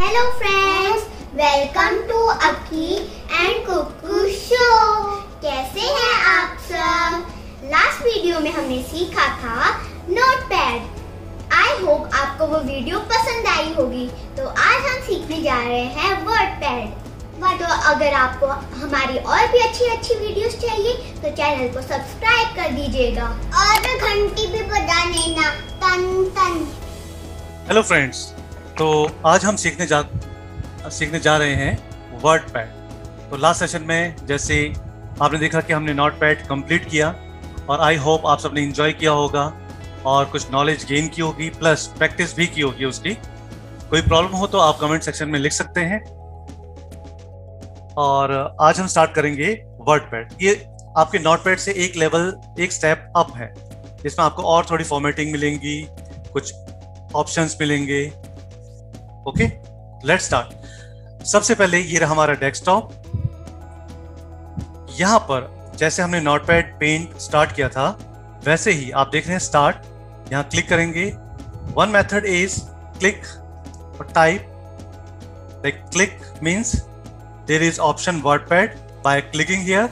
Hello friends, welcome to आकी and Kukku show. कैसे हैं आप सब? लास्ट वीडियो में हमने सीखा था नोटपैड। आई होप आपको वो वीडियो पसंद आई होगी। तो आज हम सीखने जा रहे हैं वर्डपैड। तो अगर आपको हमारी और भी अच्छी वीडियोस चाहिए तो चैनल को सब्सक्राइब कर दीजिएगा और घंटी भी बजा लेना। हेलो फ्रेंड्स, तो आज हम सीखने जा रहे हैं वर्डपैड। तो लास्ट सेशन में जैसे आपने देखा कि हमने नोटपैड कंप्लीट किया और आई होप आप सबने एंजॉय किया होगा और कुछ नॉलेज गेन की होगी, प्लस प्रैक्टिस भी की होगी उसकी। कोई प्रॉब्लम हो तो आप कमेंट सेक्शन में लिख सकते हैं। और आज हम स्टार्ट करेंगे वर्डपैड। ये आपके नोटपैड से एक लेवल, एक स्टेप अप है, जिसमें आपको और थोड़ी फॉर्मेटिंग मिलेंगी, कुछ ऑप्शंस मिलेंगे। Okay, let's start. सबसे पहले ये रहा हमारा डेस्कटॉप। यहां पर जैसे हमने नोटपैड पेंट स्टार्ट किया था, वैसे ही आप देख रहे हैं स्टार्ट। यहां क्लिक करेंगे। वन मेथड इज क्लिक और type. Like click means there is option WordPad. By clicking here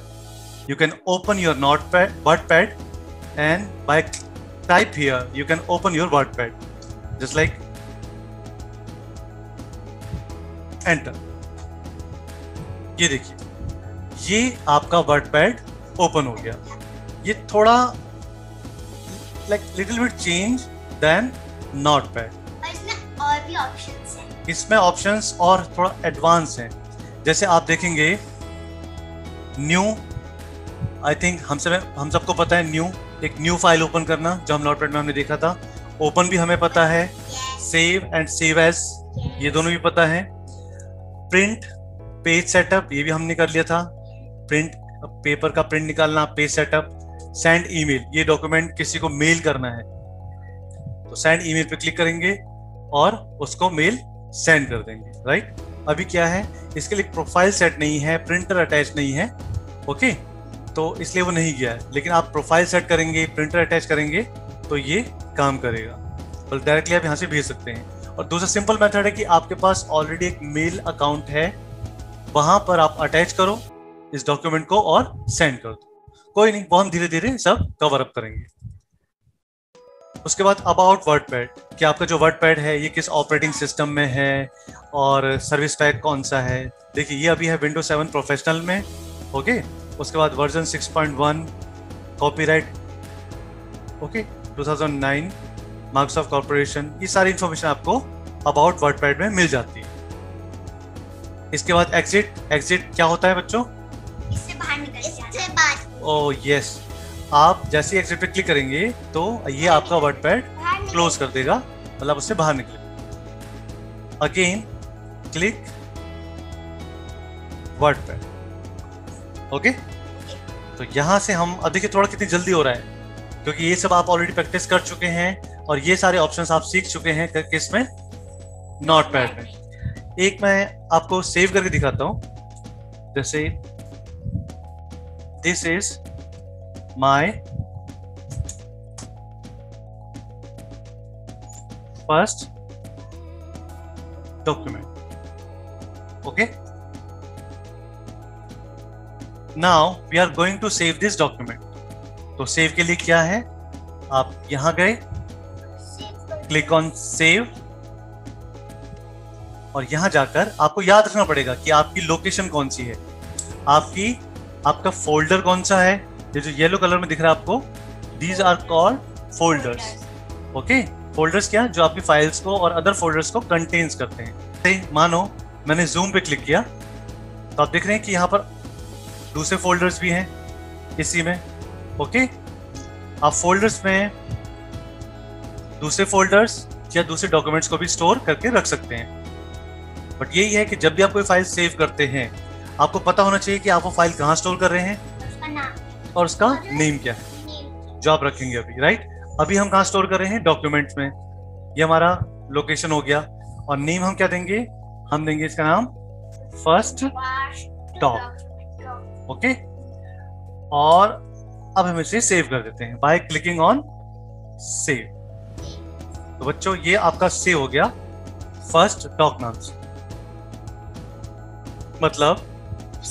you can open your notepad WordPad and by type here you can open your WordPad. Just like enter. ये देखिए, ये आपका WordPad open हो गया। ये थोड़ा like little bit change then notepad. इसमें और भी ऑप्शंस हैं। इसमें ऑप्शंस और थोड़ा एडवांस हैं। जैसे आप देखेंगे न्यू, आई थिंक हम सबको पता है न्यू, एक न्यू फाइल ओपन करना जो हम नोटपैड में हमने देखा था। ओपन भी हमें पता है। सेव एंड सेव एज, ये दोनों भी पता है। प्रिंट, पेज सेटअप, ये भी हमने कर लिया था। प्रिंट, पेपर का प्रिंट निकालना, पेज सेटअप। सेंड ईमेल, ये डॉक्यूमेंट किसी को मेल करना है तो सेंड ईमेल पे क्लिक करेंगे और उसको मेल सेंड कर देंगे। राइट, अभी क्या है, इसके लिए प्रोफाइल सेट नहीं है, प्रिंटर अटैच नहीं है। ओके, तो इसलिए वो नहीं गया है। लेकिन आप प्रोफाइल सेट करेंगे, प्रिंटर अटैच करेंगे तो ये काम करेगा। बल्कि डायरेक्टली आप यहाँ से भेज सकते हैं। और दूसरा सिंपल मेथड है कि आपके पास ऑलरेडी एक मेल अकाउंट है, वहां पर आप अटैच करो इस डॉक्यूमेंट को और सेंड कर दो। कोई नहीं, बहुत धीरे धीरे सब कवर अप करेंगे। उसके बाद अबाउट वर्डपैड, कि आपका जो वर्डपैड है ये किस ऑपरेटिंग सिस्टम में है और सर्विस पैक कौन सा है। देखिए, ये अभी है विंडोज 7 प्रोफेशनल में। ओके, उसके बाद version 6.1, copyright okay 2009, Microsoft corporation. ये सारी इंफॉर्मेशन आपको अबाउट वर्डपैड में मिल जाती है। इसके बाद एग्जिट क्या होता है बच्चों? इससे बाहर निकल। ओह यस, आप जैसे एग्जिट पे क्लिक करेंगे तो ये आपका वर्डपैड क्लोज कर देगा, मतलब उससे बाहर निकले। Again click WordPad. ओके, तो यहाँ से हम देखिए थोड़ा कितनी जल्दी हो रहा है, क्योंकि ये सब आप ऑलरेडी प्रैक्टिस कर चुके हैं और ये सारे ऑप्शंस आप सीख चुके हैं। किसमें? नोटपैड में। एक मैं आपको सेव करके दिखाता हूं। जैसे this is my first document. Okay, now we are going to save this document. तो सेव के लिए क्या है, आप यहां गए, क्लिक ऑन सेव और यहां जाकर आपको याद रखना पड़ेगा कि आपकी लोकेशन कौन सी है, आपका फोल्डर कौन सा है। ये जो येलो कलर में दिख रहा है आपको, these are called folders. Okay, folders क्या, जो आपकी फाइल्स को और अदर फोल्डर्स को कंटेन्स करते हैं। मानो मैंने जूम पे क्लिक किया तो आप देख रहे हैं कि यहाँ पर दूसरे फोल्डर्स भी हैं इसी में। ओके, आप फोल्डर्स में दूसरे फोल्डर्स या दूसरे डॉक्यूमेंट्स को भी स्टोर करके रख सकते हैं। बट यही है कि जब भी आप कोई फाइल सेव करते हैं, आपको पता होना चाहिए कि आप वो फाइल कहाँ स्टोर कर रहे हैं, उसका नाम और उसका नेम क्या है जो आप रखेंगे अभी। राइट, अभी हम कहाँ स्टोर कर रहे हैं? डॉक्यूमेंट्स में। ये हमारा लोकेशन हो गया और नेम हम क्या देंगे? हम देंगे इसका नाम फर्स्ट डॉक। ओके, और अब हम इसे सेव कर देते हैं बाय क्लिकिंग ऑन सेव। तो बच्चों, ये आपका सेव हो गया फर्स्ट डॉक नाम से। मतलब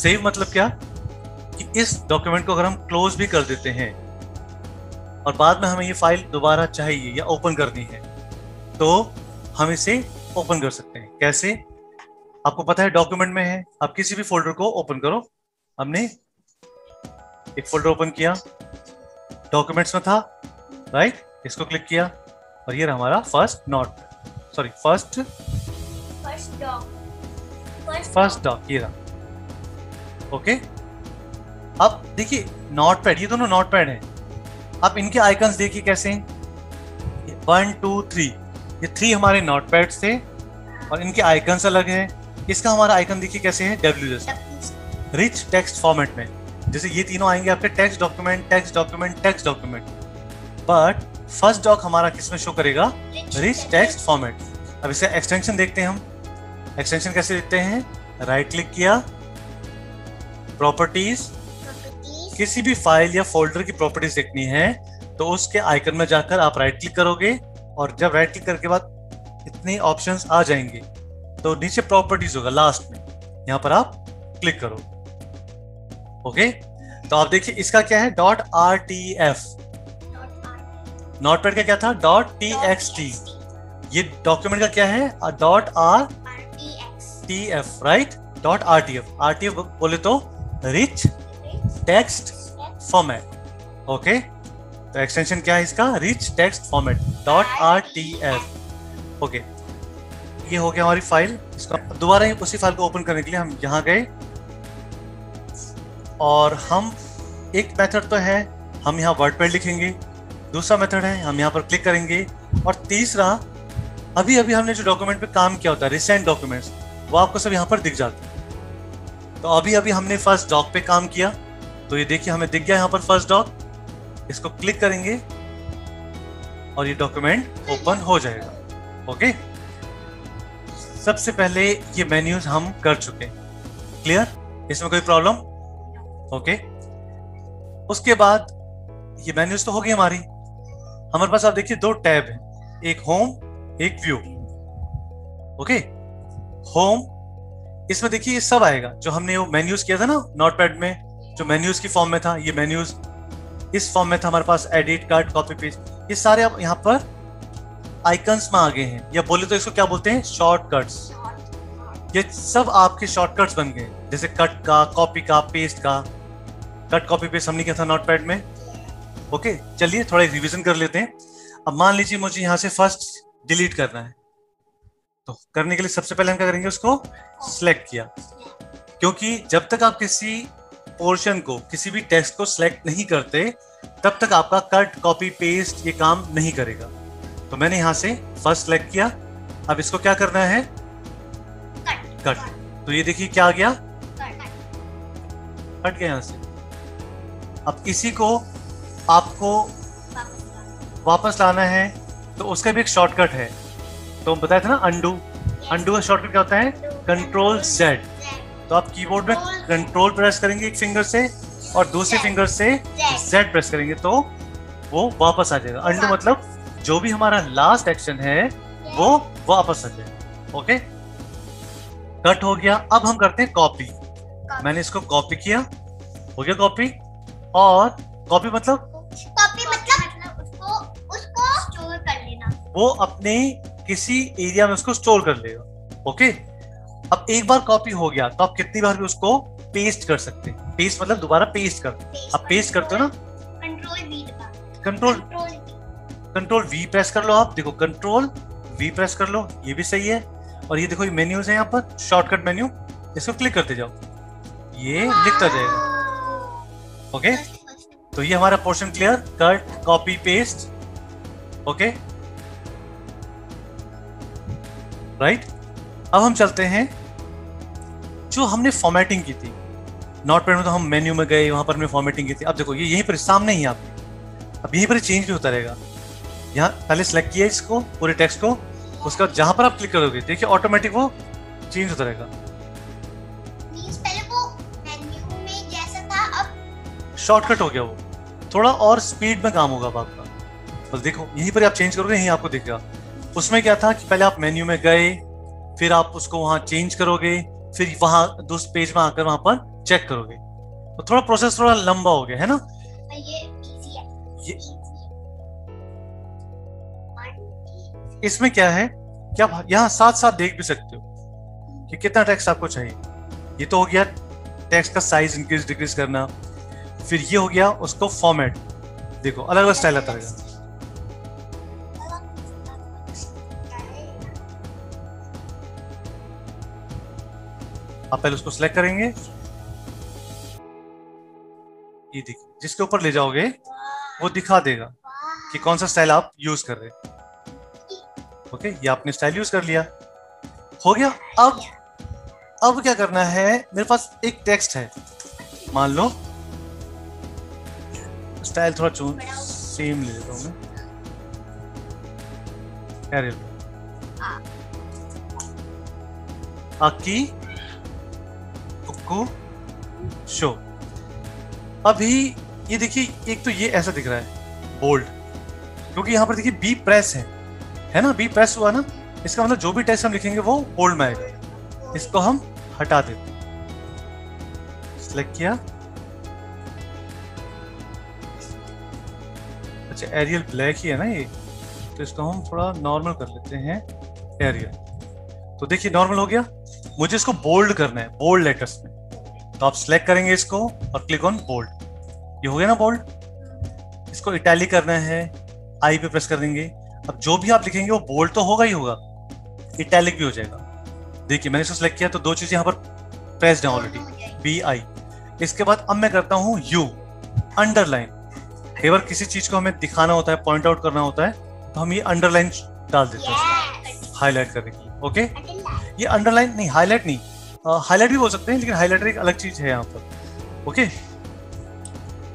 सेव मतलब क्या कि इस डॉक्यूमेंट को अगर हम क्लोज भी कर देते हैं और बाद में हमें ये फाइल दोबारा चाहिए या ओपन करनी है तो हम इसे ओपन कर सकते हैं। कैसे? आपको पता है डॉक्यूमेंट में है, आप किसी भी फोल्डर को ओपन करो। हमने एक फोल्डर ओपन किया, डॉक्यूमेंट्स में था, राइट, इसको क्लिक किया और ये रहा हमारा फर्स्ट डॉक ये रहा। ओके, अब देखिए नोटपैड, ये दोनों नोटपैड है। आप इनके आइकन्स देखिए कैसे हैं, 1 2 3, ये 3 हमारे नोटपैड थे और इनके आइकन्स अलग हैं। इसका हमारा आइकन देखिए कैसे है, डब्ल्यू जैसे, रिच टेक्स्ट फॉर्मेट में। जैसे ये तीनों आएंगे आपके text document, text document, text document, but first doc हमारा किस में शो करेगा, रिच टेक्स्ट फॉर्मेट। अब इसका एक्सटेंशन देखते हैं, हम एक्सटेंशन कैसे देखते हैं, राइट क्लिक किया, प्रॉपर्टीज, किसी भी फाइल या फोल्डर की प्रॉपर्टीज देखनी है तो उसके आइकन में जाकर आप राइट क्लिक करोगे और जब राइट क्लिक करने के बाद इतने ऑप्शंस आ जाएंगे तो नीचे प्रॉपर्टीज होगा लास्ट में, यहाँ पर आप क्लिक करो। ओके, तो आप देखिए इसका क्या है, डॉट .rtf, नोटपैड का क्या था, डॉट .txt, ये डॉक्यूमेंट का क्या है, dot .rtf, right, dot .rtf। RTF बोले तो रिच टेक्स्ट फॉर्मेट। ओके, तो एक्सटेंशन क्या है इसका, rich text format, dot .rtf। Okay, ये हो गया हमारी फाइल। इसका दोबारा उसी फाइल को ओपन करने के लिए हम यहाँ गए और हम एक मेथड तो है, हम यहाँ वर्डपैड लिखेंगे, दूसरा मेथड है हम यहाँ पर क्लिक करेंगे, और तीसरा अभी अभी हमने जो डॉक्यूमेंट पे काम किया होता है, रिसेंट डॉक्यूमेंट्स, वो आपको सब यहाँ पर दिख जाते हैं। तो अभी अभी हमने फर्स्ट डॉक पे काम किया, तो ये देखिए हमें दिख गया यहाँ पर फर्स्ट डॉक, इसको क्लिक करेंगे और ये डॉक्यूमेंट ओपन हो जाएगा। ओके, सबसे पहले ये मेन्यूज हम कर चुके हैं, क्लियर, इसमें कोई प्रॉब्लम? ओके, उसके बाद ये मेन्यूज तो हो गई हमारी। हमारे पास आप देखिए 2 टैब हैं, एक होम एक व्यू। ओके, होम, इसमें देखिए ये सब आएगा जो हमने वो मेन्यूज किया था ना नोटपैड में, जो मेन्यूज की फॉर्म में था, ये मेन्यूज इस फॉर्म में था हमारे पास, एडिट, कट, कॉपी, पेस्ट, ये सारे आप यहाँ पर आइकन्स में आगे हैं, या बोले तो इसको क्या बोलते हैं, शॉर्टकट्स। ये सब आपके शॉर्टकट्स बन गए, जैसे कट का, कॉपी का, पेस्ट का। कट कॉपी पेस्ट हमने किया था नोटपैड में। ओके, चलिए थोड़ा रिवीजन कर लेते हैं। अब मान लीजिए मुझे यहाँ से फर्स्ट डिलीट करना है, तो करने के लिए सबसे पहले हम क्या करेंगे, उसको सिलेक्ट किया, क्योंकि जब तक आप किसी पोर्शन को, किसी भी टेक्स्ट को सिलेक्ट नहीं करते तब तक आपका कट, कॉपी, पेस्ट ये काम नहीं करेगा। तो मैंने यहाँ से फर्स्ट सेलेक्ट किया। अब इसको क्या करना है, कट। तो ये देखिए क्या आ गया, कट गया यहाँ से। अब इसी को आपको वापस लाना है तो उसका भी एक शॉर्टकट है, तो हम बताया था ना अंडू। अंडू का शॉर्टकट क्या होता है, कंट्रोल जेड। तो आप कीबोर्ड में कंट्रोल प्रेस करेंगे एक फिंगर से और दूसरे फिंगर से जेड प्रेस करेंगे तो वो वापस आ जाएगा। अंडू मतलब जो भी हमारा लास्ट एक्शन है वो वापस आ जाए। ओके, कट हो गया। अब हम करते हैं कॉपी। मैंने इसको कॉपी किया, हो गया कॉपी। और कॉपी मतलब, उसको स्टोर कर लेना, वो अपने किसी एरिया में उसको स्टोर कर लेगा। ओके, अब एक बार कॉपी हो गया तो आप कितनी बार भी उसको पेस्ट कर सकते हैं। पेस्ट मतलब दोबारा पेस्ट कर, आप पेस्ट करते हो ना, कंट्रोल वी प्रेस कर लो, आप देखो कंट्रोल वी प्रेस कर लो, ये भी सही है। और ये देखो ये मेन्यूज है यहाँ पर, शॉर्टकट मेन्यू, इसको क्लिक करते जाओ, ये दिखता जाएगा। ओके, तो ये हमारा portion clear, cut, copy, paste. Okay, right. अब हम चलते हैं जो हमने फॉर्मेटिंग की थी नोटपैड में, तो हम मेन्यू में गए, वहां पर हमने फॉर्मेटिंग की थी। अब देखो ये यहीं पर सामने ही आपके, अब यहीं पर चेंज भी होता रहेगा। यहाँ पहले सेलेक्ट किया इसको, पूरे टेक्स्ट को, उसका जहां पर आप क्लिक करोगे देखिए ऑटोमेटिक वो चेंज होता रहेगा। पहले वो मेन्यू में जैसा था, अब शॉर्टकट हो गया वो, थोड़ा और स्पीड में काम होगा अब आपका। बस देखो यहीं पर आप चेंज करोगे, यहीं आपको दिखेगा। उसमें क्या था कि पहले आप मेन्यू में गए, फिर आप उसको वहां चेंज करोगे, फिर वहाँ दूसरे पेज में आकर वहाँ पर चेक करोगे। तो थोड़ा प्रोसेस थोड़ा लंबा हो गया है ना, ये इसमें क्या है कि आप यहाँ साथ साथ देख भी सकते हो कि कितना टेक्स्ट आपको चाहिए। ये तो हो गया टेक्स्ट का साइज इंक्रीज डिक्रीज करना, फिर ये हो गया उसको फॉर्मेट। देखो अलग अलग स्टाइल आता रहेगा। आप पहले उसको सिलेक्ट करेंगे, ये देखिए जिसके ऊपर ले जाओगे वो दिखा देगा कि कौन सा स्टाइल आप यूज कर रहे हैं। ओके, ये आपने स्टाइल यूज कर लिया, हो गया। अब क्या करना है, मेरे पास एक टेक्स्ट है, मान लो स्टाइल थोड़ा चूज सेम ले लेता हूं मैं। अरे आकी कुक्कू शो। अभी ये देखिए, एक तो ये ऐसा दिख रहा है बोल्ड, क्योंकि यहां पर देखिए बी प्रेस है ना, बी प्रेस हुआ ना, इसका मतलब जो भी टेक्स्ट हम लिखेंगे वो बोल्ड में आएगा। इसको हम हटा देते हैं, सिलेक्ट किया। अच्छा एरियल ब्लैक ही है ना ये, तो इसको हम थोड़ा नॉर्मल कर लेते हैं एरियल। तो देखिए नॉर्मल हो गया। मुझे इसको बोल्ड करना है, बोल्ड लेटर्स में, तो आप सिलेक्ट करेंगे इसको और क्लिक ऑन बोल्ड। ये हो गया ना बोल्ड। इसको इटैलिक करना है, आई पे प्रेस कर देंगे। अब जो भी आप लिखेंगे वो बोल्ड तो होगा ही होगा, इटैलिक भी हो जाएगा। देखिए मैंने इसको सेलेक्ट किया, तो दो चीजें यहाँ पर प्रेस्ड हैं ऑलरेडी, बी आई। इसके बाद अब मैं करता हूँ यू, अंडरलाइन। कई बार किसी चीज को हमें दिखाना होता है, पॉइंट आउट करना होता है, तो हम ये अंडरलाइन डाल देते हैं, हाईलाइट करने के लिए। ओके, ये अंडरलाइन नहीं, हाईलाइट नहीं, हाईलाइट भी बोल सकते हैं, लेकिन हाईलाइटर एक अलग चीज है यहाँ पर। ओके,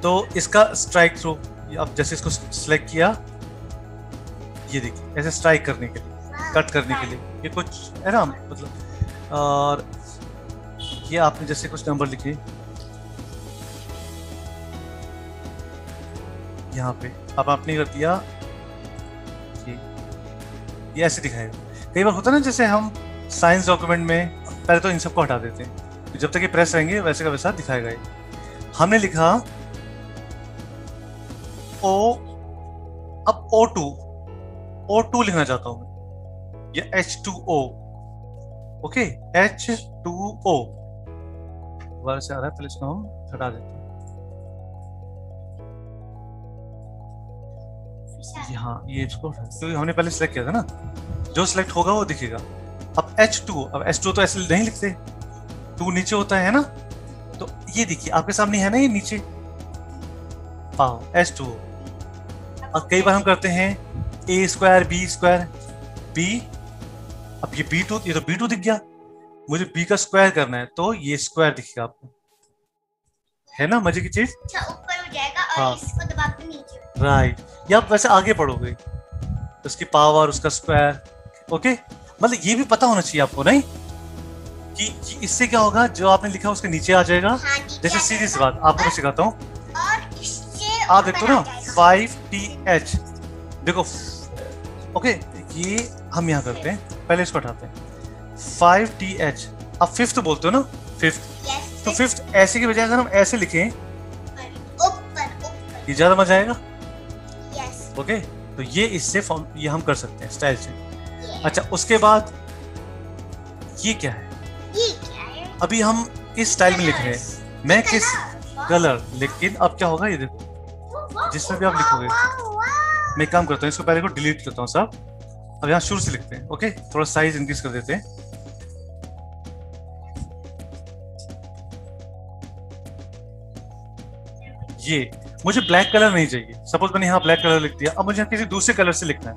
तो इसका स्ट्राइक थ्रू, आप जैसे इसको सिलेक्ट किया, ये देखिए ऐसे स्ट्राइक करने के लिए, कट करने के लिए, ये कुछ है ना मतलब। और ये आपने जैसे कुछ नंबर लिखे यहाँ पे, अब आपने कर दिया ये ऐसे दिखाएगा। कई बार होता है ना, जैसे हम साइंस डॉक्यूमेंट में पहले तो इन सबको हटा देते हैं, तो जब तक ये प्रेस रहेंगे वैसे का वैसा दिखाएगा। हमने लिखा O, अब O2 लिखना चाहता हूं मैं, या H2O। ओके, H2O दोबारा से आ रहा है, पहले इसको हम हटा देते हैं। हाँ, ये इसको, क्योंकि हमने पहले सिलेक्ट किया था ना, जो सिलेक्ट होगा वो दिखेगा। अब H2, अब H2 तो ऐसे नहीं लिखते, 2 नीचे होता है ना, तो ये देखिए आपके सामने है ना, ये नीचे पाओ H2O। और कई बार हम करते हैं A square B square B, अब ये बी टू, ये तो बी टू दिख गया, मुझे बी का स्क्वायर करना है, तो ये स्क्वायर दिखेगा आपको, है ना मजे की चीज। ऊपर हो जाएगा और हाँ, इसको दबा के नीचे, राइट। या आप वैसे आगे पढ़ोगे तो उसकी पावर, उसका स्क्वायर। ओके, मतलब ये भी पता होना चाहिए आपको, नहीं कि इससे क्या होगा, जो आपने लिखा उसके नीचे आ जाएगा। हाँ, जैसे सीधी सी बात आपको सिखाता हूँ, आप देखते हो ना 5TH, देखो। ओके, ये हम यहाँ करते हैं, पहले इसको हटाते हैं 5TH। आप फिफ्थ बोलते हो ना, फिफ्थ, तो फिफ्थ ऐसे की बजाय अगर हम ऐसे लिखें, ये ज्यादा मजा आएगा। ओके, तो ये इससे ये हम कर सकते हैं स्टाइल से। अच्छा, उसके बाद ये क्या है, अभी हम इस स्टाइल में लिख रहे हैं, मैं किस कलर, लेकिन अब क्या होगा, ये देखो जिसमें भी आप लिखोगे। मैं काम करता हूँ, इसको पहले को डिलीट करता हूँ साहब। अब यहाँ शुरू से लिखते हैं। ओके, थोड़ा साइज इंक्रीज कर देते हैं। ये मुझे ब्लैक कलर नहीं चाहिए, सपोज मैंने यहाँ ब्लैक कलर लिख दिया, अब मुझे किसी दूसरे कलर से लिखना है,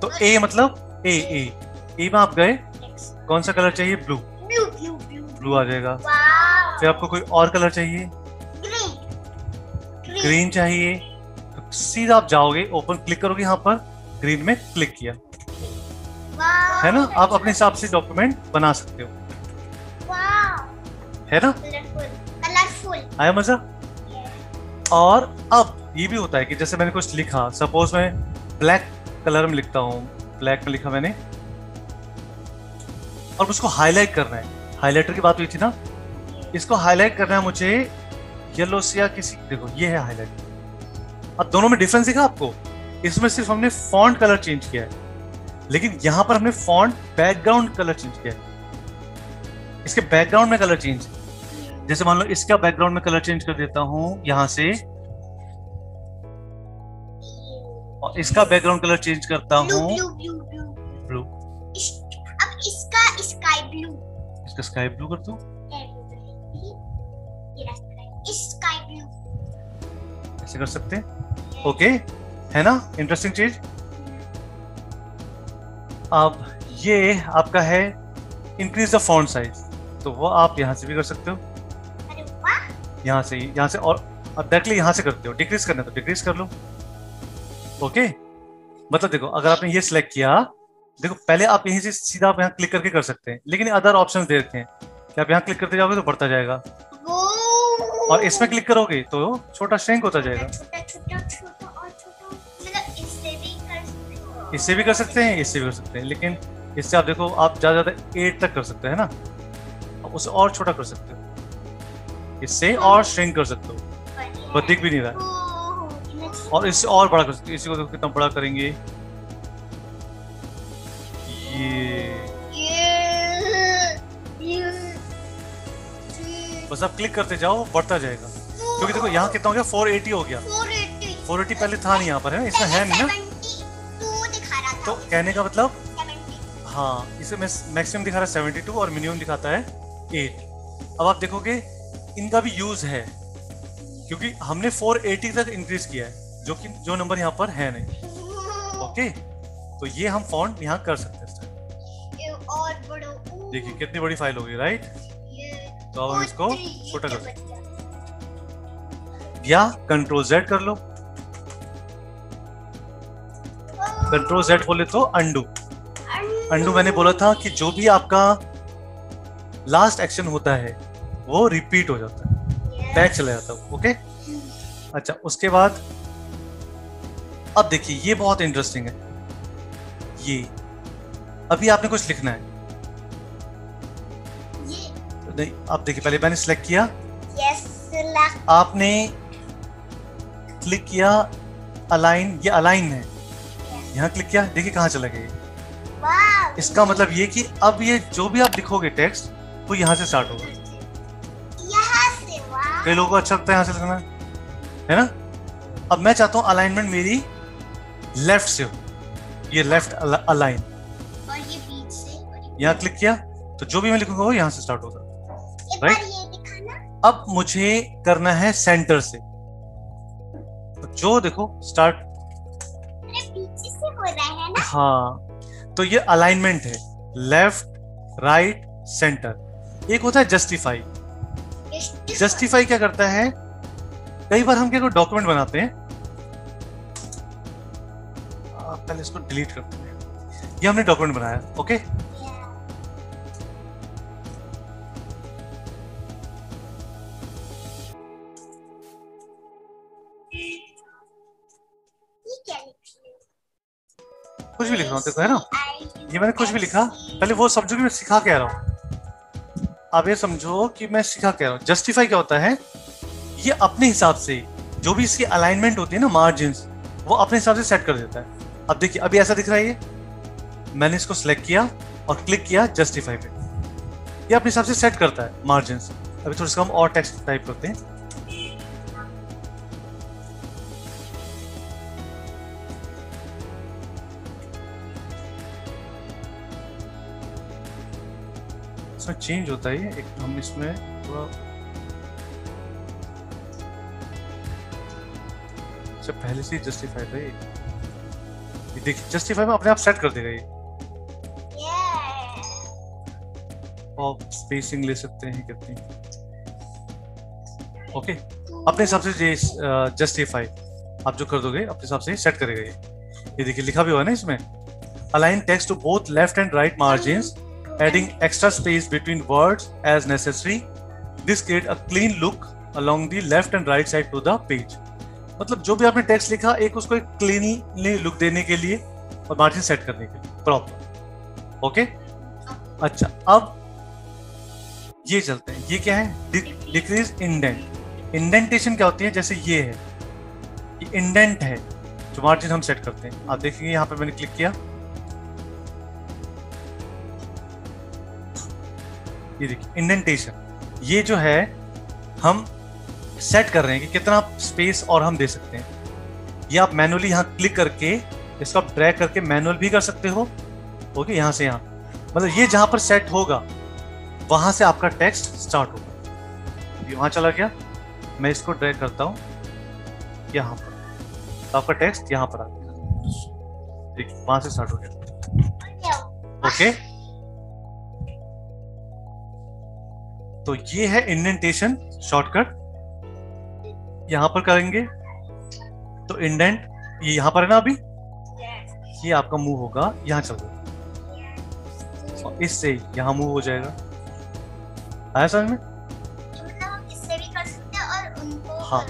तो ए मतलब ए, ए ए में आप गए, कौन सा कलर चाहिए, ब्लू, ब्लू आ जाएगा। फिर आपको कोई और कलर चाहिए, ग्रीन चाहिए, तो सीधा आप जाओगे, ओपन क्लिक करोगे, यहाँ पर ग्रीन में क्लिक किया, है ना। आप अपने हिसाब से डॉक्यूमेंट बना सकते हो, है ना, कलरफुल। आया मजा। और अब ये भी होता है कि जैसे मैंने कुछ लिखा, सपोज मैं ब्लैक कलर में लिखता हूँ, ब्लैक में लिखा मैंने, और उसको हाईलाइट करना है। हाईलाइटर की बात हुई थी ना, इसको हाईलाइट करना है मुझे येलो से या किसी, देखो ये है हाईलाइट। अब दोनों में डिफरेंस दिखा आपको, इसमें सिर्फ हमने फॉन्ट कलर चेंज किया है, लेकिन यहां पर हमने फॉन्ट बैकग्राउंड कलर चेंज किया है, इसके बैकग्राउंड में कलर चेंज। जैसे मान लो इसका बैकग्राउंड में कलर चेंज कर देता हूं यहां से, और इसका बैकग्राउंड कलर चेंज करता हूं ब्लू। अब इसका स्काई ब्लू, इसका स्काई ब्लू कर दो, स्काई ब्लू ऐसे कर सकते हैं। ओके, है ना इंटरेस्टिंग चीज। अब ये आपका है इंक्रीज द फॉन्ट साइज, तो वो आप यहाँ से भी कर सकते हो, यहाँ से और डायरेक्टली यहाँ से करते हो। डिक्रीज करना तो डिक्रीज कर लो। ओके मतलब देखो अगर आपने ये सिलेक्ट किया, देखो पहले आप यहीं से सीधा आप यहाँ क्लिक करके कर सकते हैं, लेकिन अदर ऑप्शंस दे देते हैं कि आप यहाँ क्लिक करते जाओगे तो बढ़ता जाएगा, और इसमें क्लिक करोगे तो छोटा श्रिंक होता जाएगा। इससे भी कर सकते हैं, इससे भी कर सकते हैं, लेकिन इससे आप देखो आप ज़्यादा ज़्यादा 8 तक कर सकते हैं ना, आप उसे और छोटा कर सकते हो, इससे और श्रिंक कर सकते हो, वो दिख भी नहीं रहा, और इससे और बड़ा कर सकते हैं। इसी को देखो कितना बड़ा करेंगे, ये बस आप क्लिक करते जाओ बढ़ता जाएगा, क्योंकि देखो यहाँ कितना हो गया 480 हो गया, 480 पहले था नहीं यहाँ पर, है इसमें है नहीं ना, तो कहने का मतलब 70. हाँ इसे मैक्सिमम दिखा रहा है 72 और मिनिमम दिखाता है 8। अब आप देखोगे इनका भी यूज है, क्योंकि हमने 480 तक इंक्रीज किया है, जो कि जो नंबर यहाँ पर है नहीं। ओके तो ये हम फॉन्ट यहाँ कर सकते हैं। देखिए कितनी बड़ी फाइल होगी, राइट। तो अब हम इसको छोटा कर सकते हैं, या कंट्रोल Z कर लो, कंट्रोल Z बोले तो अंडू। अंडू मैंने बोला था कि जो भी आपका लास्ट एक्शन होता है वो रिपीट हो जाता है, बैक चला जाता है। ओके अच्छा उसके बाद अब देखिए ये बहुत इंटरेस्टिंग है। ये अभी आपने कुछ लिखना है नहीं, आप देखिए पहले मैंने सिलेक्ट किया, आपने क्लिक किया अलाइन, ये अलाइन है, यहाँ क्लिक किया, देखिए कहाँ चला गया। इसका मतलब ये कि अब ये जो भी आप लिखोगे टेक्स्ट वो यहाँ से स्टार्ट होगा। कई लोगों को अच्छा लगता है यहाँ से लिखना, है ना। अब मैं चाहता हूँ अलाइनमेंट मेरी लेफ्ट से हो, ये लेफ्ट अलाइन, यहाँ क्लिक किया तो जो भी मैं लिखूंगा वो यहाँ से स्टार्ट होगा, राइट। अब मुझे करना है सेंटर से, तो जो देखो स्टार्ट रहा है ना? हाँ तो ये अलाइनमेंट है, लेफ्ट राइट सेंटर। एक होता है जस्टिफाई। जस्टिफाई क्या करता है, कई बार हम क्या डॉक्यूमेंट बनाते हैं, पहले इसको डिलीट करते हैं, ये हमने डॉक्यूमेंट बनाया। ओके कुछ भी लिख रहा हूँ देखो, है ना, ये मैंने कुछ भी लिखा, पहले वो समझो कि मैं सिखा के आ रहा हूँ। अब ये समझो कि मैं सिखा के आ रहा हूँ। जस्टिफाई क्या होता है, ये अपने हिसाब से जो भी इसकी अलाइनमेंट होती है ना, मार्जिन्स, वो अपने हिसाब से सेट कर देता है। अब देखिए अभी ऐसा दिख रहा है, ये मैंने इसको सिलेक्ट किया और क्लिक किया जस्टिफाई पे, ये अपने हिसाब से सेट करता है मार्जिन्स। अभी थोड़ा सा हम और टेक्स्ट टाइप करते हैं, चेंज होता है। एक हम इसमें थोड़ा अच्छा, पहले से जस्टिफाई था ये, देखिए जस्टिफाई में अपने आप सेट कर देगा ये। और स्पेसिंग ले सकते हैं कितनी, ओके अपने हिसाब से जस्टिफाई आप जो कर दोगे अपने हिसाब से सेट करेगा ये देखिए लिखा भी हुआ है ना इसमें, align text to both left and right margins, adding extra space between words as necessary. This creates a clean look along the left and right side to the page. मतलब जो भी आपने टेक्स्ट लिखा, एक उसको एक क्लीनली लुक देने के लिए और मार्जिन सेट करने के लिए प्रॉपर। ओके अच्छा अब ये चलते हैं। ये क्या है? Decrease indent. इंडेंटेशन क्या होती है? जैसे ये है, ये इंडेंट है जो मार्जिन हम सेट करते हैं। आप देखेंगे यहाँ पे मैंने क्लिक किया, ये देखिए इंडेंटेशन। ये जो है हम सेट कर रहे हैं कि कितना स्पेस और हम दे सकते हैं। ये आप मैनुअली यहाँ क्लिक करके इसको आप ड्रैग करके मैनुअल भी कर सकते हो। ओके, यहाँ से यहाँ मतलब ये जहाँ पर सेट होगा वहाँ से आपका टेक्स्ट स्टार्ट होगा। ये वहाँ चला गया, मैं इसको ड्रैग करता हूँ यहाँ पर, तो आपका टेक्स्ट यहाँ पर आ गया। देखिए वहाँ से स्टार्ट हो गया। ओके, तो ये है इंडेंटेशन शॉर्टकट। यहाँ पर करेंगे तो इंडेंट ये यहाँ पर है ना अभी, ये आपका मूव होगा, यहाँ चल जाएगा और इससे यहाँ मूव हो जाएगा। आया समझ में? इससे भी कर सकते हैं और उनको हाँ,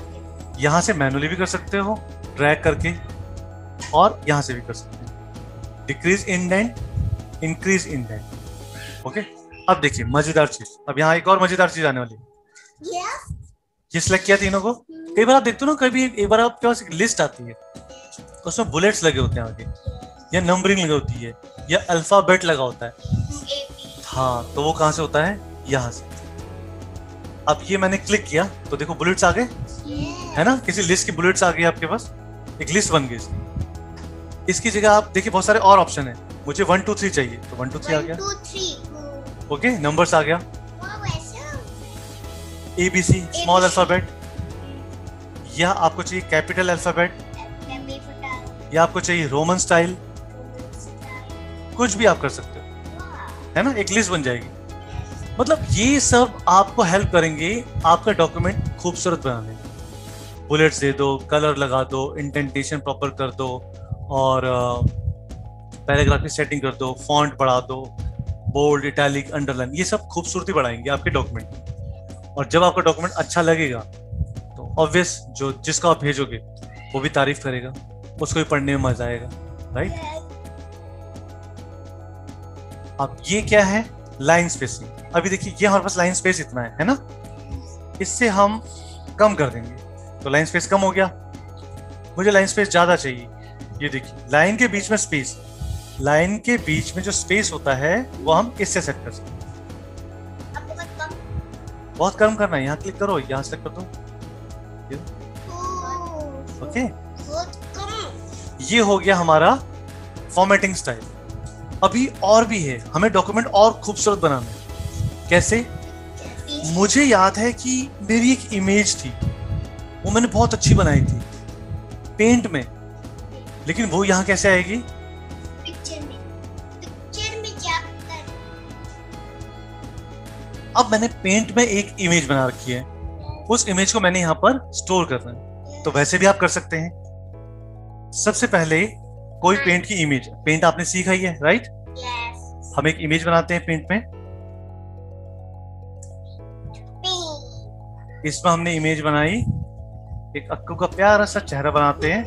यहाँ से मैनुअली भी कर सकते हो ड्रैग करके, और यहाँ से भी कर सकते हो। Decrease indent, increase indent. Okay, अब देखिए मजेदार चीज, अब यहाँ एक और मजेदार चीज आने वाली है। ये सिलेक्ट किया तीनों को। कई बार आप देखते हो ना, कभी एक बार आपके पास एक लिस्ट आती है, उसमें बुलेट्स लगे होते हैं आगे, या नंबरिंग लगी होती है, या अल्फाबेट लगा होता है। हाँ, तो वो कहाँ से होता है? यहाँ से। अब ये मैंने क्लिक किया तो देखो बुलेट्स आ गए, है ना, किसी लिस्ट की बुलेट्स आ गई आपके पास, एक लिस्ट बन गई इसकी। इसकी जगह आप देखिए बहुत सारे और ऑप्शन है। मुझे 1 2 3 चाहिए तो 1 2 3 आ गया। ओके, नंबर्स आ गया, ABC स्मॉल अल्फाबेट, या आपको चाहिए कैपिटल अल्फाबेट, या आपको चाहिए रोमन स्टाइल, कुछ भी आप कर सकते हो, है ना, एक लिस्ट बन जाएगी। मतलब ये सब आपको हेल्प करेंगे आपका डॉक्यूमेंट खूबसूरत बनाने में। बुलेट्स दे दो, कलर लगा दो, इंडेंटेशन प्रॉपर कर दो, और पैराग्राफ की सेटिंग कर दो, फॉन्ट बढ़ा दो, बोल्ड, इटैलिक, अंडरलाइन, ये सब खूबसूरती बढ़ाएंगे आपके डॉक्यूमेंट में। और जब आपका डॉक्यूमेंट अच्छा लगेगा तो ऑब्वियस जो जिसका आप भेजोगे वो भी तारीफ करेगा, उसको भी पढ़ने में मजा आएगा, राइट। अब ये क्या है? Line spacing. अभी देखिए ये हमारे पास लाइन स्पेस इतना है ना, इससे हम कम कर देंगे तो लाइन स्पेस कम हो गया। मुझे लाइन स्पेस ज्यादा चाहिए, ये देखिए लाइन के बीच में स्पेस, लाइन के बीच में जो स्पेस होता है वो हम इससे सेट कर सकते हैं। बहुत कम करना है, यहाँ क्लिक करो, यहाँ सेलेक्ट कर दो। ओके, ये हो गया हमारा फॉर्मेटिंग स्टाइल। अभी और भी है, हमें डॉक्यूमेंट और खूबसूरत बनाना है। कैसे? मुझे याद है कि मेरी एक इमेज थी, वो मैंने बहुत अच्छी बनाई थी पेंट में, लेकिन वो यहाँ कैसे आएगी? अब मैंने पेंट में एक इमेज बना रखी है, उस इमेज को मैंने यहाँ पर स्टोर करना है, तो वैसे भी आप कर सकते हैं। सबसे पहले कोई पेंट की इमेज, पेंट आपने सीखा ही है, राइट? यस। हम एक इमेज बनाते हैं पेंट में, इसमें हमने इमेज बनाई, एक अक्कू का प्यारा सा चेहरा बनाते हैं,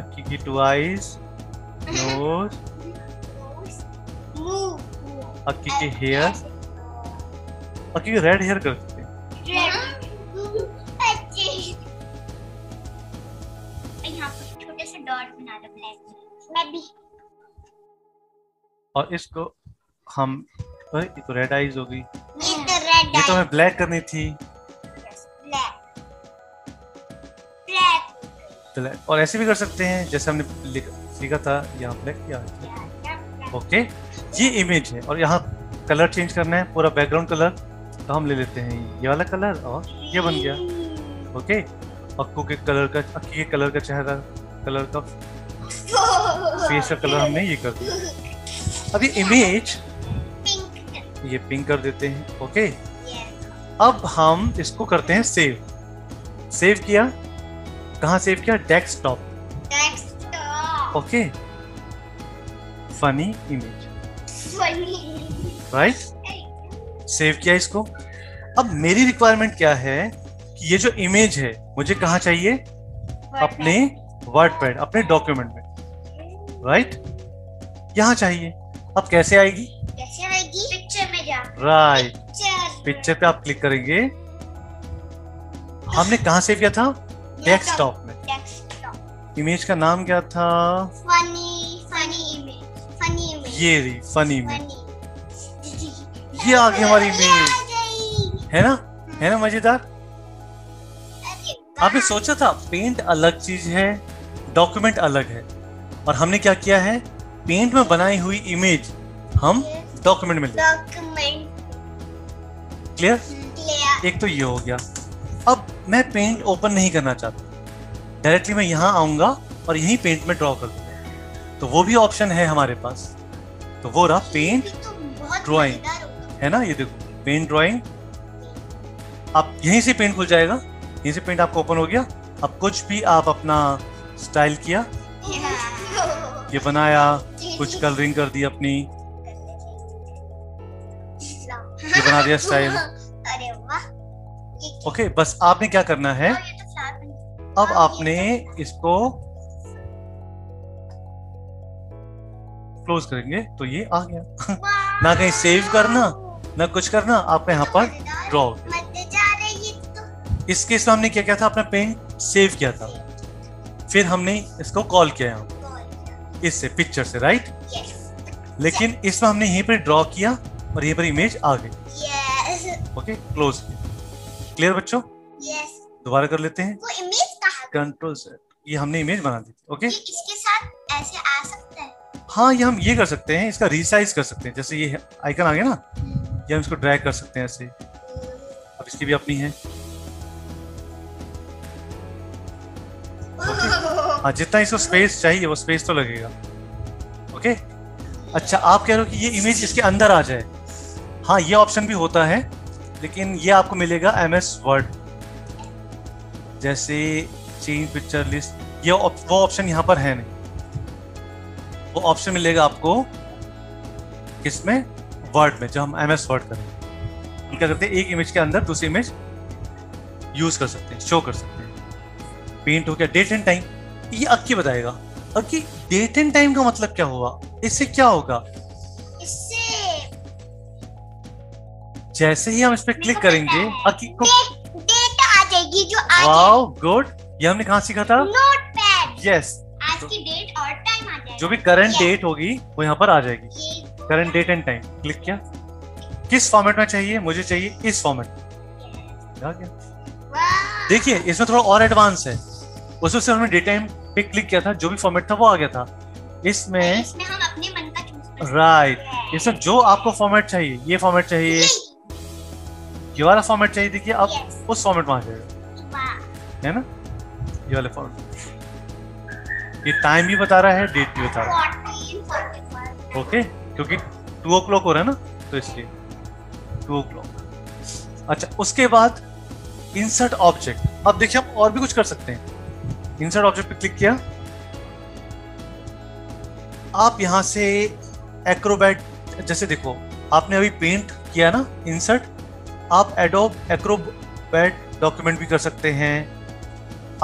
अक्की की टू आईज, नोज, अक्की के हेयर, अक्की के रेड हेयर कर सकते हैं। छोटे से डॉट बना दो ब्लैक में भी, और इसको हम तो रेड आईज हो गई, ये तो हमें ब्लैक करनी थी, ब्लैक। और ऐसे भी कर सकते हैं जैसे हमने सीखा था, यहाँ ब्लैक किया। ओके, ये इमेज है और यहाँ कलर चेंज करना है, पूरा बैकग्राउंड कलर, तो हम ले लेते हैं ये वाला कलर और ये बन गया। ओके, अक्कू के कलर का, अक्की के कलर का चेहरा, कलर का फेस का कलर हमने ये कर दिया। अब ये इमेज ये पिंक कर देते हैं। ओके, अब हम इसको करते हैं सेव। सेव किया, कहाँ सेव किया? Desktop. Okay, funny image, right, save किया इसको। अब मेरी रिक्वायरमेंट क्या है कि ये जो इमेज है मुझे कहाँ चाहिए? अपने वर्डपैड, अपने डॉक्यूमेंट में, राइट, यहाँ चाहिए। अब कैसे आएगी? पिक्चर में राइट पिक्चर पे आप क्लिक करेंगे। हमने कहाँ सेव किया था? डेस्कटॉप में। इमेज का नाम क्या था? Funny image. ये रही फनी इमेज। ये आ गई हमारी इमेज, है ना? है ना मजेदार? आपने सोचा था पेंट अलग चीज है, डॉक्यूमेंट अलग है, और हमने क्या किया है? पेंट में बनाई हुई इमेज हम डॉक्यूमेंट में डॉक्यूमेंट। क्लियर? एक तो ये हो गया। अब मैं पेंट ओपन नहीं करना चाहता, डायरेक्टली मैं यहाँ आऊंगा और यहीं पेंट में ड्रॉ करूंगा, तो वो भी ऑप्शन है हमारे पास। तो वो रहा पेंट ड्राइंग, है ना? ये देखो पेंट ड्राइंग, आप यहीं से पेंट खुल जाएगा, यहीं से पेंट आपको ओपन हो गया। अब कुछ भी आप अपना स्टाइल किया, ये बनाया, कुछ कलरिंग कर दी अपनी, ये बना दिया स्टाइल। ओके, बस आपने क्या करना है, अब आपने इसको क्लोज करेंगे तो ये आ गया। ना कहीं सेव करना ना कुछ करना, आपने यहाँ पर ड्रॉ। इस केस में हमने क्या किया था? अपना पेंट सेव किया था, फिर हमने इसको कॉल किया यहाँ इससे पिक्चर से, राइट? लेकिन इसमें हमने यहीं पर ड्रॉ किया और यहीं पर इमेज आ गई। ओके, क्लोज किया। क्लियर बच्चों? दोबारा कर लेते हैं। वो इमेज कहाँ? कंट्रोल से ये हमने इमेज बना दी। ओके, इसके साथ ऐसे आ सकता है? हाँ, ये हम ये कर सकते हैं, इसका रिसाइज कर सकते हैं। जैसे ये आइकन आ गया ना, ये हम इसको ड्रैग कर सकते हैं ऐसे। अब इसकी भी अपनी है। हाँ, जितना इसको स्पेस चाहिए वो स्पेस तो लगेगा। ओके, अच्छा आप कह रहे हो कि ये इमेज इसके अंदर आ जाए। हाँ, ये ऑप्शन भी होता है, लेकिन ये आपको मिलेगा एमएस वर्ड। जैसे चेंज पिक्चर लिस्ट, ये वो ऑप्शन यहाँ पर है नहीं। वो ऑप्शन मिलेगा आपको किसमें? वर्ड में। जब हम एमएस वर्ड करें, हम क्या करते हैं, एक इमेज के अंदर दूसरी इमेज यूज कर सकते हैं, शो कर सकते हैं। पेंट हो गया। डेट एंड टाइम ये अक्की बताएगा। अक्की, डेट एंड टाइम का मतलब क्या हुआ? इससे क्या होगा? इससे जैसे ही हम इस पर क्लिक करेंगे अक्की को जो आज। Wow, good. ये हमने कहाँ सीखा था? नोटपैड। यस, आज की डेट और टाइम आ जाएगा। जो भी करंट डेट होगी वो यहाँ पर आ जाएगी। Current date and time click किया। किस फॉर्मेट में चाहिए? मुझे चाहिए इस फॉर्मेट में। देखिए इसमें थोड़ा और एडवांस है। उससे हमने डेट टाइम पे क्लिक किया था, जो भी फॉर्मेट था वो आ गया था। इसमें हम अपने मन का चूज कर सकते हैं। राइट, इसमें जो आपको फॉर्मेट चाहिए, ये फॉर्मेट चाहिए, ये वाला फॉर्मेट चाहिए, देखिए आप उस फॉर्मेट में आ जाएगा, है ना? ये वाले फॉर्मेट। ये टाइम भी बता रहा है, डेट भी बता रहा है। ओके, क्योंकि 2 o'clock हो रहा है ना, तो इसलिए 2 o'clock। अच्छा, उसके बाद इंसर्ट ऑब्जेक्ट। अब देखिए हम और भी कुछ कर सकते हैं। इंसर्ट ऑब्जेक्ट पे क्लिक किया। आप यहां से एक्रोबैट, जैसे देखो आपने अभी पेंट किया ना, इंसर्ट। आप एडोब एक्रोबैट डॉक्यूमेंट भी कर सकते हैं।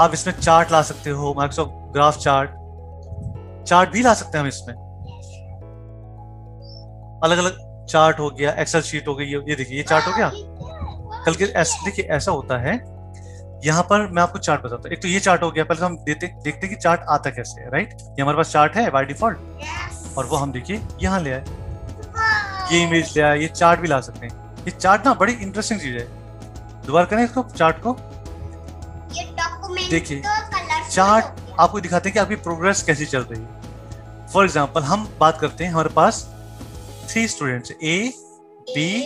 आप इसमें चार्ट ला सकते हो, माइक्रोसॉफ्ट ग्राफ चार्ट भी ला सकते हैं हम इसमें। अलग अलग चार्ट हो गया, एक्सेल शीट हो गई। ये देखिए ये चार्ट हो गया। कल के देखिए ऐसा होता है, यहाँ पर मैं आपको चार्ट बताता हूँ। एक तो ये चार्ट हो गया, पहले तो हम देखते हैं कि चार्ट आता कैसे है, राइट? ये हमारे पास चार्ट है बाय डिफॉल्ट, और वो हम देखिए यहाँ ले आए, ये इमेज ले आए, ये चार्ट भी ला सकते हैं। ये चार्ट ना बड़ी इंटरेस्टिंग चीज है। दोबारा करें इसको, चार्ट को देखिए। चार्ट आपको दिखाते हैं कि आपकी प्रोग्रेस कैसी चल रही है। फॉर एग्जाम्पल हम बात करते हैं, हमारे पास 3 students A, B,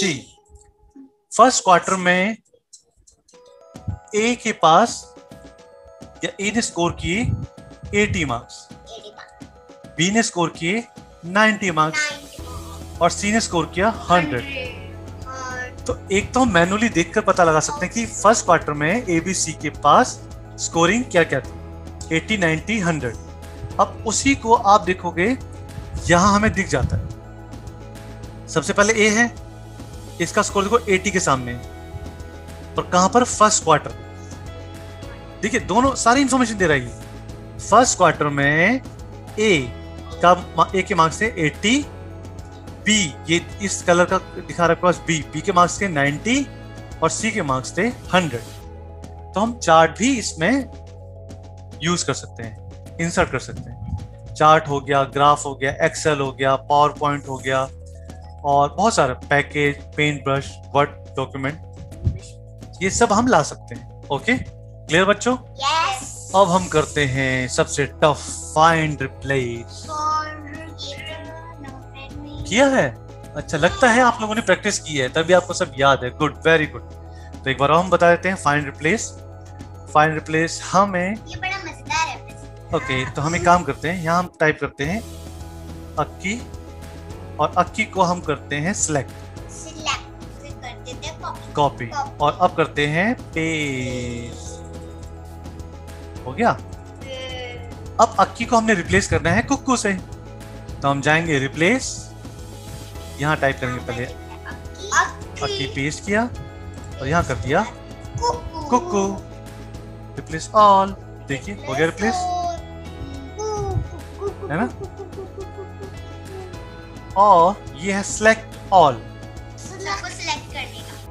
C। First quarter में A के पास या A ने स्कोर किए 80 मार्क्स, B ने स्कोर किए 90 मार्क्स और C ने स्कोर किया 100। तो एक तो हम मैनुअली देखकर पता लगा सकते हैं कि फर्स्ट क्वार्टर में ABC के पास स्कोरिंग क्या क्या थी, 80, 90, 100। अब उसी को आप देखोगे, यहाँ हमें दिख जाता है। सबसे पहले A है, इसका स्कोर देखो 80 के सामने, और कहाँ पर? First quarter. देखिए दोनों सारी इंफॉर्मेशन दे रही है। फर्स्ट क्वार्टर में A के मार्क्स थे 80, बी, ये इस कलर का दिखा रखा है बी, बी के मार्क्स थे 90 और सी के मार्क्स थे 100। तो हम चार्ट भी इसमें यूज कर सकते हैं, इंसर्ट कर सकते हैं। चार्ट हो गया, ग्राफ हो गया, एक्सेल हो गया, पावर पॉइंट हो गया और बहुत सारे package, paint brush, word document, ये सब हम ला सकते हैं। ओके, क्लियर बच्चों? Yes. अब हम करते हैं सबसे टफ, फाइंड रिप्लेस। किया है? अच्छा, लगता है आप लोगों ने प्रैक्टिस की है तभी आपको सब याद है। Good, very good. तो एक बार हम बता देते हैं फाइंड रिप्लेस। फाइंड रिप्लेस हमें, ये बड़ा मजेदार है। ओके, तो हम एक काम करते हैं, यहाँ हम टाइप करते हैं अक्की और अक्की को हम करते हैं सिलेक्ट, कॉपी और अब करते हैं पेस्ट। हो गया। अब अक्की को हमने रिप्लेस करना है कुक्कू से, तो हम जाएंगे रिप्लेस, यहाँ टाइप करेंगे पहले अक्की, पेस्ट किया और यहाँ कर दिया कुक्कू, रिप्लेस ऑल। देखिए हो गया रिप्लेस, है ना। और ये है सिलेक्ट ऑल,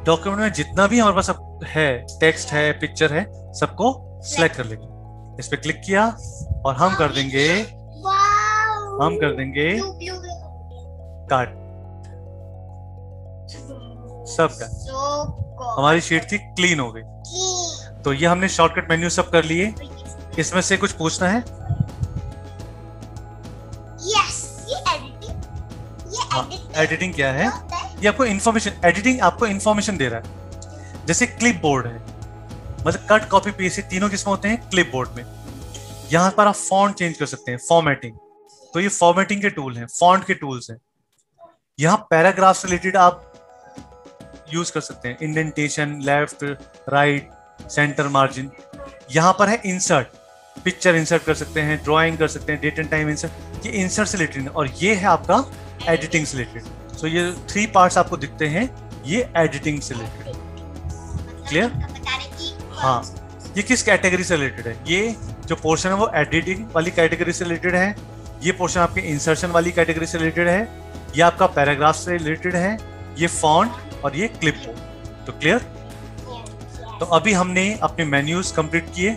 डॉक्यूमेंट में जितना भी हमारे पास है, टेक्स्ट है, पिक्चर है, सबको सिलेक्ट कर लेंगे। इस पे क्लिक किया और हम कर देंगे कार्ड सबका। हमारी शीट थी, क्लीन हो गई। तो ये हमने शॉर्टकट मेन्यू सब कर लिए। इसमें से कुछ पूछना है? यस, एडिटिंग क्या है? ये आपको इन्फॉर्मेशन, एडिटिंग आपको इन्फॉर्मेशन दे रहा है। जैसे क्लिपबोर्ड है, मतलब कट, कॉपी, पेस्ट, तीनों किस्म होते हैं क्लिपबोर्ड में। यहाँ पर आप फॉन्ट चेंज कर सकते हैं, फॉर्मेटिंग। तो ये फॉर्मेटिंग के टूल हैं, फॉन्ट के टूल्स हैं। यहाँ पैराग्राफ रिलेटेड आप यूज कर सकते हैं, indentation, left, right, centre margin. यहाँ पर है इंसर्ट, पिक्चर इंसर्ट कर सकते हैं, ड्राइंग कर सकते हैं, डेट एंड टाइम इंसर्ट, ये इंसर्ट से रिलेटेड। और ये है आपका एडिटिंग से रिलेटेड। सो ये 3 पार्ट्स आपको दिखते हैं, ये एडिटिंग से रिलेटेड। क्लियर? हाँ, ये किस कैटेगरी से रिलेटेड है? ये जो पोर्शन है वो एडिटिंग वाली कैटेगरी से रिलेटेड है, ये पोर्शन आपके इंसर्शन वाली कैटेगरी से रिलेटेड है, ये आपका पैराग्राफ से रिलेटेड है, ये फॉन्ट और ये क्लिपबोर्ड। तो क्लियर? तो अभी हमने अपने मेन्यूज कंप्लीट किए,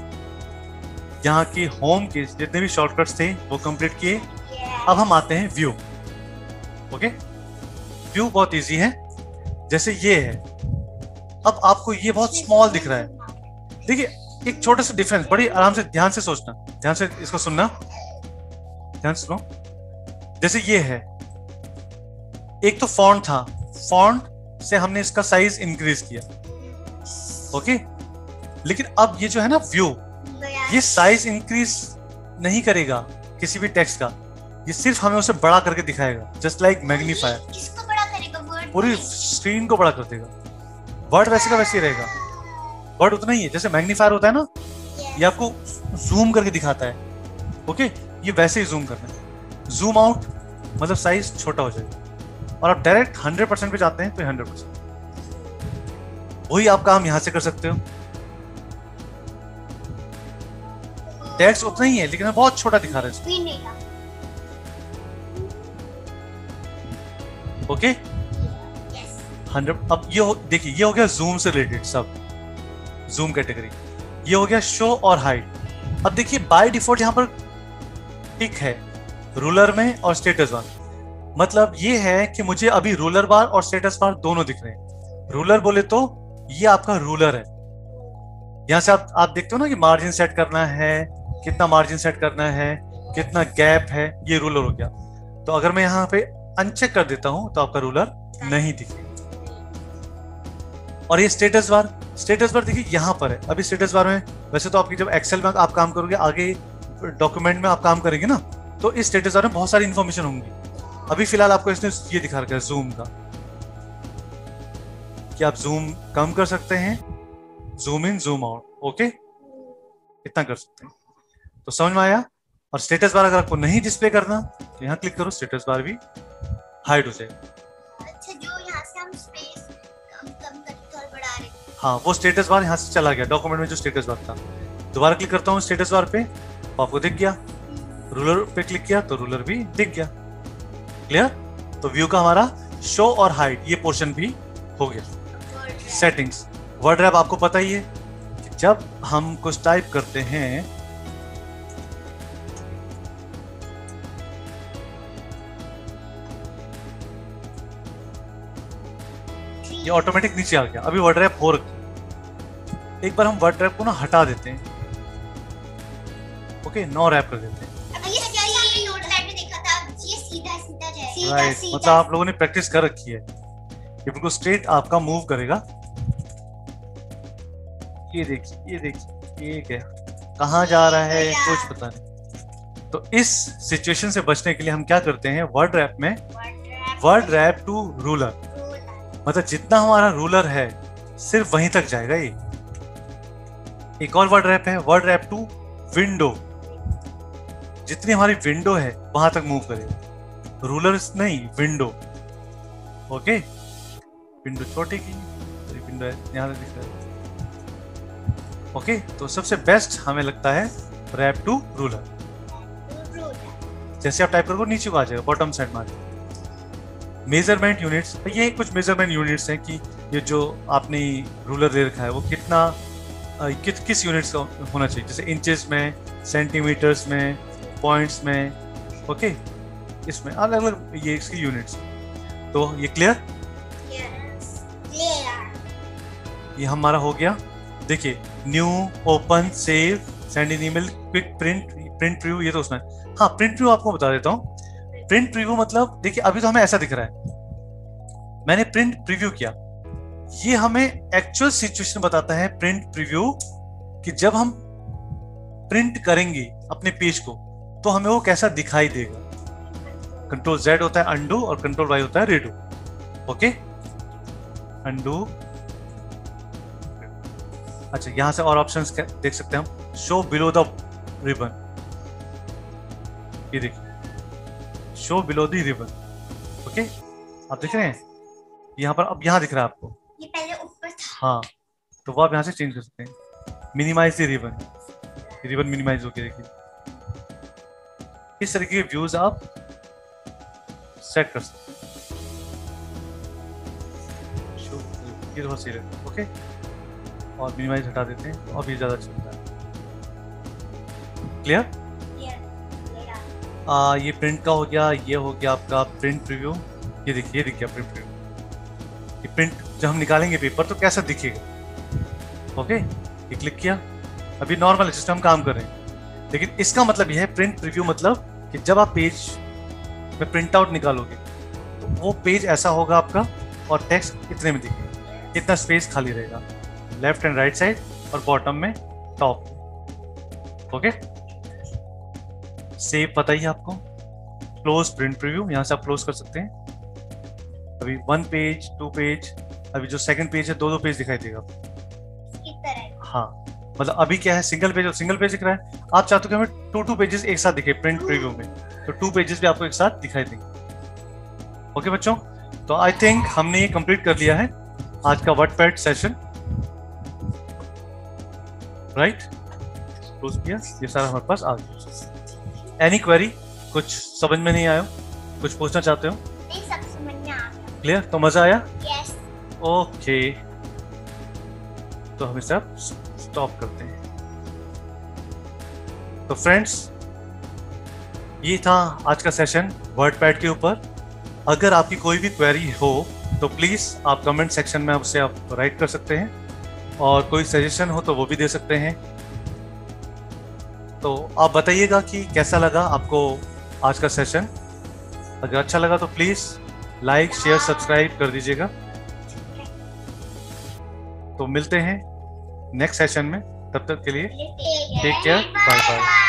यहाँ के होम के जितने भी शॉर्टकट्स थे वो कंप्लीट किए। अब हम आते हैं व्यू। ओके, व्यू बहुत ईजी है। जैसे ये है, अब आपको ये बहुत स्मॉल दिख रहा है। देखिए एक छोटा सा डिफरेंस, बड़ी आराम से ध्यान से सोचना, ध्यान से इसको सुनना, ध्यान से सुनो। जैसे ये है, एक तो फॉन्ट था, फॉन्ट से हमने इसका साइज इंक्रीज किया। ओके, लेकिन अब ये जो है ना व्यू, ये साइज इंक्रीज नहीं करेगा किसी भी टेक्स्ट का, ये सिर्फ हमें उसे बड़ा करके दिखाएगा। जस्ट लाइक मैग्नीफायर, पूरी स्क्रीन को बड़ा कर देगा। वर्ड वैसे का वैसे ही रहेगा, वर्ड उतना ही है। जैसे मैग्नीफायर होता है ना, ये आपको जूम करके दिखाता है। ओके, ये वैसे ही जूम करना है, जूम आउट मतलब साइज छोटा हो जाएगा। और आप डायरेक्ट 100% पे जाते हैं तो 100%। वही आप काम यहाँ से कर सकते हो। टेक्स्ट उतना ही है लेकिन हमें बहुत छोटा दिखा रहा है। ओके, 100। अब ये देखिए, ये हो गया जूम से रिलेटेड सब, जूम कैटेगरी। ये हो गया शो और हाइड। अब देखिए बाय डिफॉल्ट यहाँ पर टिक है रूलर में और स्टेटस बार, मतलब ये है कि मुझे अभी रूलर बार और स्टेटस बार दोनों दिख रहे हैं। रूलर बोले तो ये आपका रूलर है, यहाँ से आप देखते हो ना कि मार्जिन सेट करना है, कितना मार्जिन सेट करना है, कितना गैप है, ये रूलर हो गया। तो अगर मैं यहाँ पे अनचेक कर देता हूँ तो आपका रूलर नहीं दिखेगा। और ये स्टेटस बार, स्टेटस बार देखिए यहाँ पर है। अभी स्टेटस बार में वैसे तो आपकी, जब एक्सेल में आप काम करोगे, आगे डॉक्यूमेंट में आप काम करेंगे ना, तो इस स्टेटस बार में बहुत सारी इन्फॉर्मेशन होंगी। अभी फिलहाल आपको इसने ये दिखा रखा है जूम का, कि आप जूम कम कर सकते हैं, zoom in, zoom out. Okay, इतना कर सकते हैं। तो समझ में आया? और स्टेटस बार अगर आपको नहीं डिस्प्ले करना तो यहाँ क्लिक करो, स्टेटस बार भी हाइड हो जाएगा। हाँ, वो स्टेटस बार यहाँ से चला गया, डॉक्यूमेंट में जो स्टेटस बार था। दोबारा क्लिक करता हूँ स्टेटस बार पे, आपको दिख गया। रूलर पे क्लिक किया तो रूलर भी दिख गया। क्लियर? तो व्यू का हमारा शो और हाइड ये पोर्शन भी हो गया। सेटिंग्स, वर्ड रैप आपको पता ही है कि जब हम कुछ टाइप करते हैं ये ऑटोमेटिक नीचे आ गया। अभी वर्ड रैप हो रखा है, एक बार हम वर्ड रैप को ना हटा देते हैं, ओके, नो रैप कर देते हैं। राइट, मतलब आप लोगों ने प्रैक्टिस कर रखी है, ये बिल्कुल स्ट्रेट आपका मूव करेगा। ये देखिए, ये देखिए, ये क्या कहाँ जा रहा है कुछ पता नहीं। तो इस सिचुएशन से बचने के लिए हम क्या करते हैं, वर्ड रैप में वर्ड रैप टू रूलर, मतलब जितना हमारा रूलर है सिर्फ वहीं तक जाएगा। ये एक और वर्ड रैप है, वर्ड रैप टू विंडो, जितनी हमारी विंडो है वहां तक मूव करेगा, रूलर्स नहीं, विंडो। ओके, विंडो छोटी की विंडो है, यहाँ तक दिख रहा है। ओके, तो सबसे बेस्ट हमें लगता है रैप टू रूलर। जैसे आप टाइप करोगे नीचे को आ जाएगा, बॉटम साइड में आ जाएगा। मेजरमेंट यूनिट्स, ये कुछ मेजरमेंट यूनिट्स हैं कि ये जो आपने रूलर ले रखा है वो कितना किस यूनिट्स का होना चाहिए, जैसे इंचेस में, सेंटीमीटर्स में, पॉइंट्स में। ओके, इसमें अलग अलग ये इसकी यूनिट्स। तो ये क्लियर, ये हमारा हो गया। देखिए, new, open, save, send in email, quick print, print preview, ये तो उसमें। हाँ, प्रिंट प्रीव्यू आपको बता देता हूँ। प्रिंट प्रीव्यू मतलब देखिए, अभी तो हमें ऐसा दिख रहा है, मैंने प्रिंट प्रीव्यू किया, ये हमें एक्चुअल सिचुएशन बताता है प्रिंट प्रीव्यू कि जब हम प्रिंट करेंगे अपने पेज को तो हमें वो कैसा दिखाई देगा। कंट्रोल Z होता है अंडू और कंट्रोल Y होता है रीडू। Okay, undo. अच्छा, यहां से और ऑप्शंस देख सकते हैं हम, शो बिलो द रिबन, ये देखिए, show below the ribbon. Okay, आप देख रहे हैं यहाँ पर, अब यहाँ दिख रहा है आपको, ये पहले ऊपर था। हाँ, तो वो आप यहाँ से चेंज कर सकते हैं। Minimise the ribbon, ribbon minimise हो गया। देखिए, इस तरीके के व्यूज आप सेट कर सकते हैं। ओके, और मिनिमाइज हटा देते हैं, और भी ज्यादा चलता है। क्लियर? ये प्रिंट का हो गया, ये हो गया आपका प्रिंट प्रीव्यू। ये देखिए, दिख गया प्रिंट प्रीव्यू। ये प्रिंट जब हम निकालेंगे पेपर तो कैसा दिखेगा। ओके, ये क्लिक किया, अभी नॉर्मल सिस्टम काम कर रहे हैं। लेकिन इसका मतलब यह है, प्रिंट प्रीव्यू मतलब कि जब आप पेज में प्रिंट आउट निकालोगे तो वो पेज ऐसा होगा आपका, और टेक्स्ट इतने में दिखेगा, इतना स्पेस खाली रहेगा, लेफ्ट एंड राइट साइड और बॉटम में टॉप। ओके, सेव पता ही आपको, क्लोज प्रिंट प्रीव्यू, यहाँ से आप क्लोज कर सकते हैं। अभी 1 पेज, 2 पेज, अभी जो सेकंड पेज है 2-2 पेज दिखाई देगा आपको, इस तरह। हाँ, मतलब अभी क्या है, सिंगल पेज और सिंगल पेज दिख रहा है। आप चाहते हो कि हमें 2-2 पेजेस एक साथ दिखे प्रिंट प्रीव्यू में, तो 2 पेजेस भी आपको एक साथ दिखाई देंगे। ओके बच्चों, तो आई थिंक हमने ये कंप्लीट कर लिया है आज का वर्डपैड सेशन, राइट? ये सारा हमारे पास आ गया। एनी क्वेरी, कुछ समझ में नहीं आया, कुछ पूछना चाहते हो? नहीं, सब समझ में आ गया। क्लियर? तो मजा आया? यस। ओके, तो हम इसे अब स्टॉप करते हैं। तो फ्रेंड्स, ये था आज का सेशन वर्डपैड के ऊपर। अगर आपकी कोई भी क्वेरी हो तो प्लीज़ आप कमेंट सेक्शन में उसे आप राइट कर सकते हैं, और कोई सजेशन हो तो वो भी दे सकते हैं। तो आप बताइएगा कि कैसा लगा आपको आज का सेशन। अगर अच्छा लगा तो प्लीज़ लाइक, शेयर, सब्सक्राइब कर दीजिएगा। तो मिलते हैं नेक्स्ट सेशन में, तब तक के लिए टेक केयर, बाय बाय।